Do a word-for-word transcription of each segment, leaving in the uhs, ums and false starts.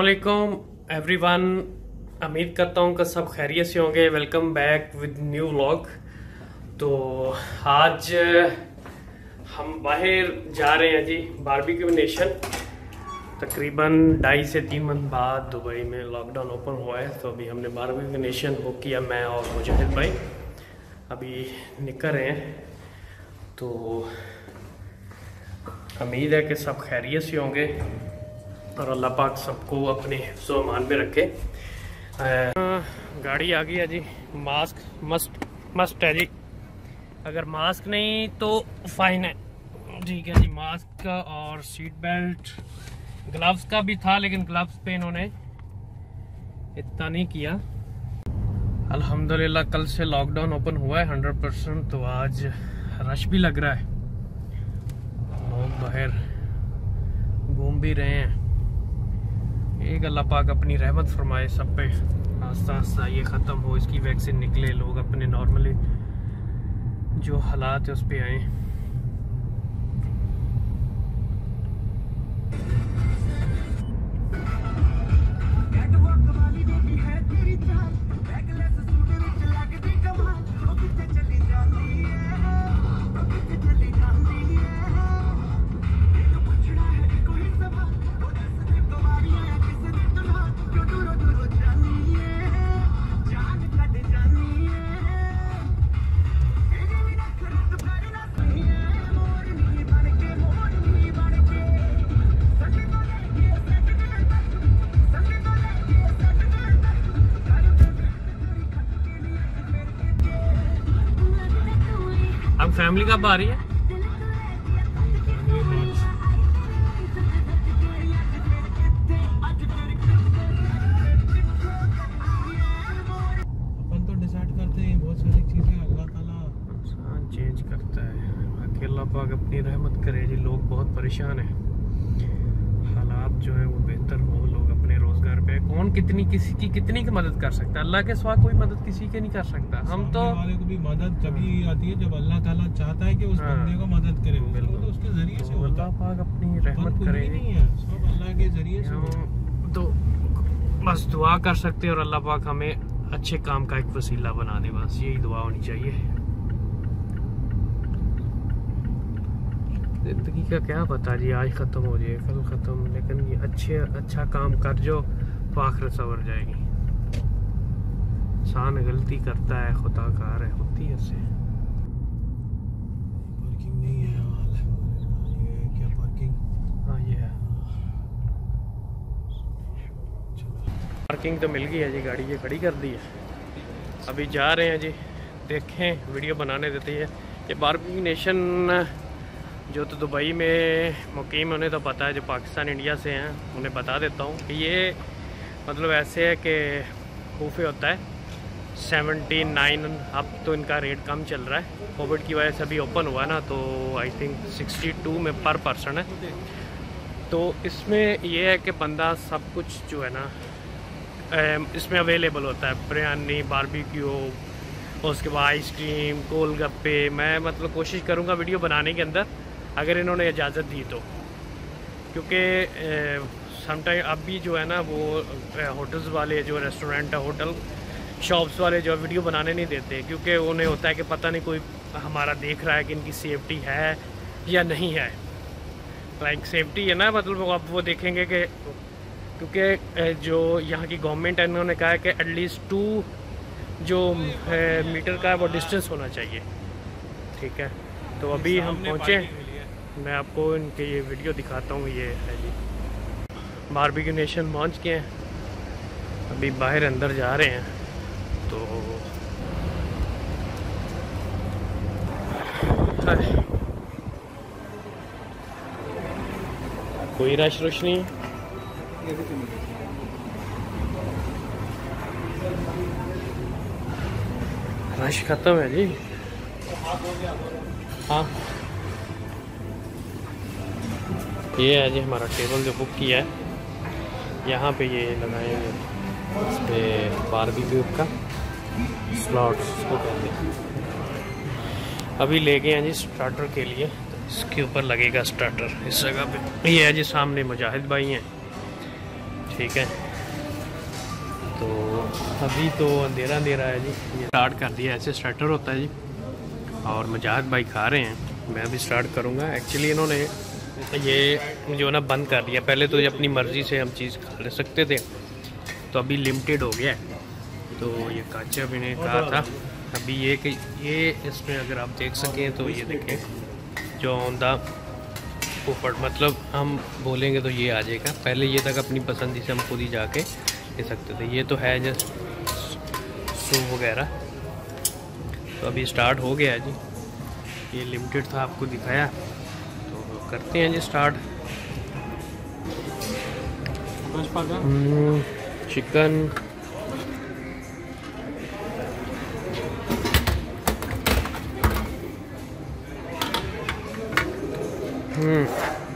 अस्सलामुअलैकुम एवरीवन, उम्मीद करता हूँ कि सब खैरियत से होंगे। Welcome back with new vlog. तो आज हम बाहर जा रहे हैं जी, बारबेक्यू नेशन। तकरीबन ढाई से तीन मंथ बाद दुबई में लॉकडाउन ओपन हुआ है, तो अभी हमने बारबेक्यू नेशन बुक किया, मैं और मुजाहिद भाई अभी निकल रहे हैं। तो उम्मीद है कि सब खैरियत से होंगे और अल्लाह पाक सबको अपने हिफ्ज़ व अमान में रखे। गाड़ी आ गई है जी, मास्क मस्ट मस्ट है जी, अगर मास्क नहीं तो फाइन है। ठीक है जी, मास्क का और सीट बेल्ट, ग्लव्स का भी था लेकिन ग्लव्स पे इन्होंने इतना नहीं किया। अल्हम्दुलिल्लाह कल से लॉकडाउन ओपन हुआ है हंड्रेड परसेंट, तो आज रश भी लग रहा है, लोग बाहर घूम भी रहे हैं। एक अल्लाह पाक अपनी रहमत फरमाए सब पे, आस्ता आस्ता ये ख़त्म हो, इसकी वैक्सीन निकले, लोग अपने नॉर्मली जो हालात है उस पर आए। फैमिली कब आ रही है? अपन तो डिसाइड करते हैं बहुत सारी चीजें, अल्लाह ताला इंसान चेंज करता है। बाकी अल्लाह पाक अपनी रहमत करे जी, लोग बहुत परेशान हैं, हालात जो है वो बेहतर हो, लोग अपने रोजगार पे। कौन कितनी किसी की कितनी की मदद कर सकता है, अल्लाह के सिवा कोई मदद किसी के नहीं कर सकता। हम तो वाले को भी मदद तभी आती है जब अल्लाह ताला चाहता है कि उस बंदे को मदद करे, तो उसके जरिए से अल्लाह पाक अपनी रहमत करे। नहीं है सब अल्लाह के जरिए से, तो बस दुआ कर सकते हैं और अल्लाह पाक हमें अच्छे काम का एक वसीला बना दे, बस यही दुआ होनी चाहिए। जिंदगी का क्या पता जी, आज ख़त्म हो जाए कल ख़त्म, लेकिन ये अच्छे अच्छा काम कर जो तो आखिरत सवर जाएगी। इंसान गलती करता है, खुदा कार है, होती है इससे। पार्किंग नहीं है, ये क्या पार्किंग? हाँ ये है पार्किंग, तो मिल गई है जी, गाड़ी ये खड़ी कर दी है, अभी जा रहे हैं जी। देखें वीडियो बनाने देती है। ये बारबेक्यू नेशन जो तो दुबई में मुकीम, उन्हें तो पता है, जो पाकिस्तान इंडिया से हैं उन्हें बता देता हूँ कि ये मतलब ऐसे है कि खूफे होता है सेवेंटी नाइन अब तो इनका रेट कम चल रहा है, कोविड की वजह से अभी ओपन हुआ ना, तो आई थिंक सिक्सटी टू में पर पर्सन है। तो इसमें ये है कि बंदा सब कुछ जो है ना इसमें अवेलेबल होता है, बिरयानी, बारबेक्यू, उसके बाद आइसक्रीम, गोलगप्पे। मैं मतलब कोशिश करूँगा वीडियो बनाने के अंदर, अगर इन्होंने इजाज़त दी तो, क्योंकि समटाइम अब भी जो है ना वो होटल्स वाले जो रेस्टोरेंट है, होटल शॉप्स वाले जो वीडियो बनाने नहीं देते, क्योंकि उन्हें होता है कि पता नहीं कोई हमारा देख रहा है कि इनकी सेफ्टी है या नहीं है। लाइक सेफ्टी है ना, मतलब अब वो देखेंगे कि, क्योंकि जो यहाँ की गवर्नमेंट है उन्होंने कहा है कि एटलीस्ट टू जो मीटर का वो डिस्टेंस होना चाहिए। ठीक है, तो अभी हम पहुँचे, मैं आपको इनके ये वीडियो दिखाता हूँ। ये है जी बारबेक्यू नेशन पहुँच के हैं, अभी बाहर अंदर जा रहे हैं। तो कोई रश रुश नहीं है, रश खत्म है जी। हाँ ये है जी हमारा टेबल जो बुक किया है, यहाँ पे ये लगाए हुए इस पर बारबेक्यू का स्लॉट्स को कहते हैं। अभी ले गए हैं जी स्टार्टर के लिए, तो इसके ऊपर लगेगा स्टार्टर इस जगह पे। ये है जी सामने मुजाहिद भाई हैं, ठीक है। तो अभी तो अंधेरा अंधेरा है जी, ये स्टार्ट कर दिया, ऐसे स्टार्टर होता है जी। और मुजाहिद भाई खा रहे हैं, मैं अभी स्टार्ट करूँगा। एक्चुअली इन्होंने ये जो ना बंद कर दिया, पहले तो ये अपनी मर्ज़ी से हम चीज़ खा ले सकते थे, तो अभी लिमिटेड हो गया है। तो ये काचा भी ने कहा था अभी ये कि ये इसमें अगर आप देख सकें तो ये देखें जो आंदा ऊपर, मतलब हम बोलेंगे तो ये आ जाएगा। पहले ये तक अपनी पसंदी से हम खुद ही जाके ले सकते थे। ये तो है जस्ट सूप वगैरह, तो अभी स्टार्ट हो गया जी। ये लिमिटेड था, आपको दिखाया, तो करते हैं जी स्टार्ट। चिकन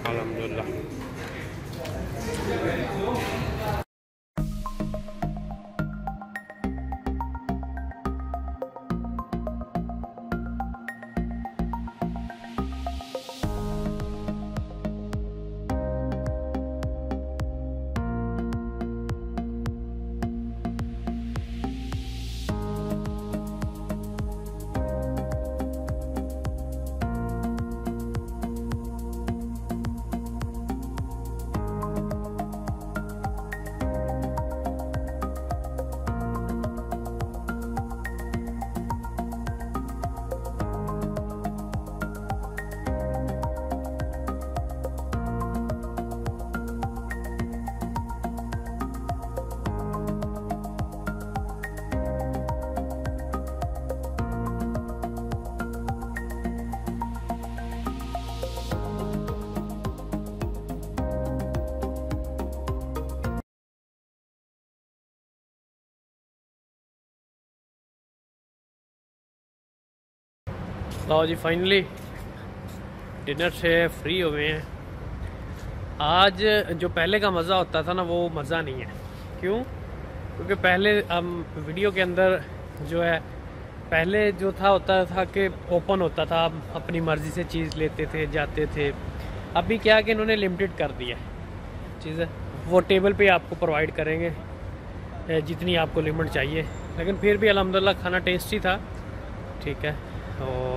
अल्हम्दुलिल्लाह। लो जी, फाइनली डिनर से फ्री हो गए हैं। आज जो पहले का मज़ा होता था ना, वो मज़ा नहीं है। क्यों? क्योंकि पहले हम वीडियो के अंदर जो है, पहले जो था होता था कि ओपन होता था, हम अपनी मर्ज़ी से चीज़ लेते थे, जाते थे। अभी क्या कि इन्होंने लिमिटेड कर दिया चीज़ें, वो टेबल पे आपको प्रोवाइड करेंगे जितनी आपको लिमिट चाहिए। लेकिन फिर भी अल्हम्दुलिल्लाह खाना टेस्टी था, ठीक है। और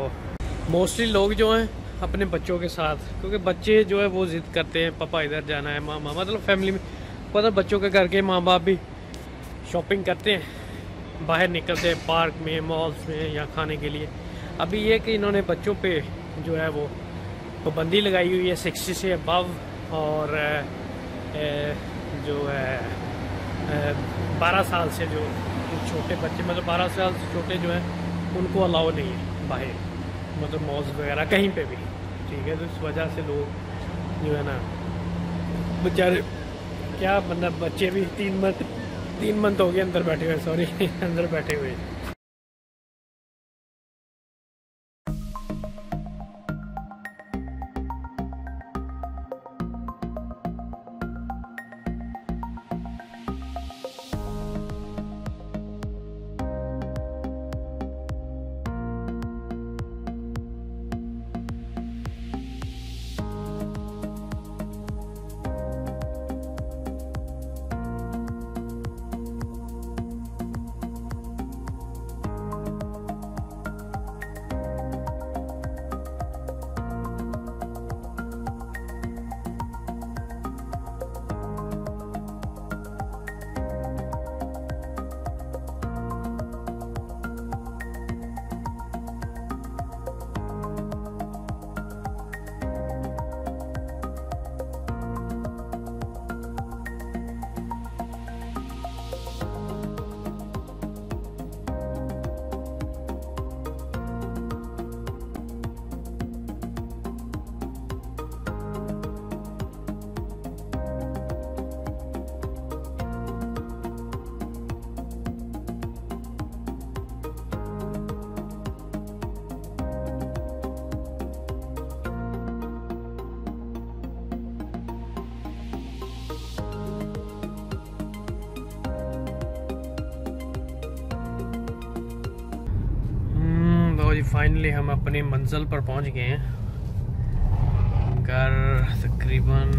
मोस्टली लोग जो हैं अपने बच्चों के साथ, क्योंकि बच्चे जो है वो ज़िद करते हैं, पापा इधर जाना है, मामा, मतलब फैमिली में मतलब बच्चों के घर के माँ बाप भी शॉपिंग करते हैं, बाहर निकलते हैं पार्क में, मॉल्स में या खाने के लिए। अभी ये कि इन्होंने बच्चों पे जो है वो पाबंदी तो लगाई हुई है, सिक्सटी से अबव और ए, जो है बारह साल से जो छोटे बच्चे, मतलब बारह साल से छोटे जो हैं उनको अलाउ नहीं है बाहर, मतलब मॉल्स वगैरह कहीं पे भी, ठीक है। तो इस वजह से लोग जो है ना बेचारे, क्या मतलब बच्चे भी तीन मंथ तीन मंथ हो गए अंदर बैठे हुए, सॉरी अंदर बैठे हुए। फाइनली हम अपने मंजिल पर पहुंच गए हैं। घर तकरीबन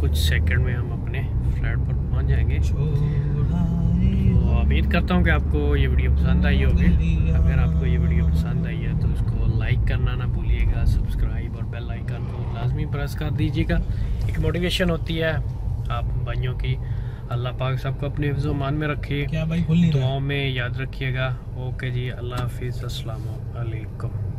कुछ सेकंड में हम अपने फ्लैट पर पहुंच पहुँच जाएंगे। तो उम्मीद करता हूँ कि आपको ये वीडियो पसंद आई होगी। अगर आपको ये वीडियो पसंद आई है तो इसको लाइक करना ना भूलिएगा, सब्सक्राइब और बेल आइकन को लाजमी प्रेस कर दीजिएगा। एक मोटिवेशन होती है आप भाइयों की। अल्लाह पाक सबको अपने हिफ्ज़ो मान में रखिए, दुआओं में याद रखिएगा। ओके जी, अल्लाह हाफिज़, अस्सलाम वालेकुम।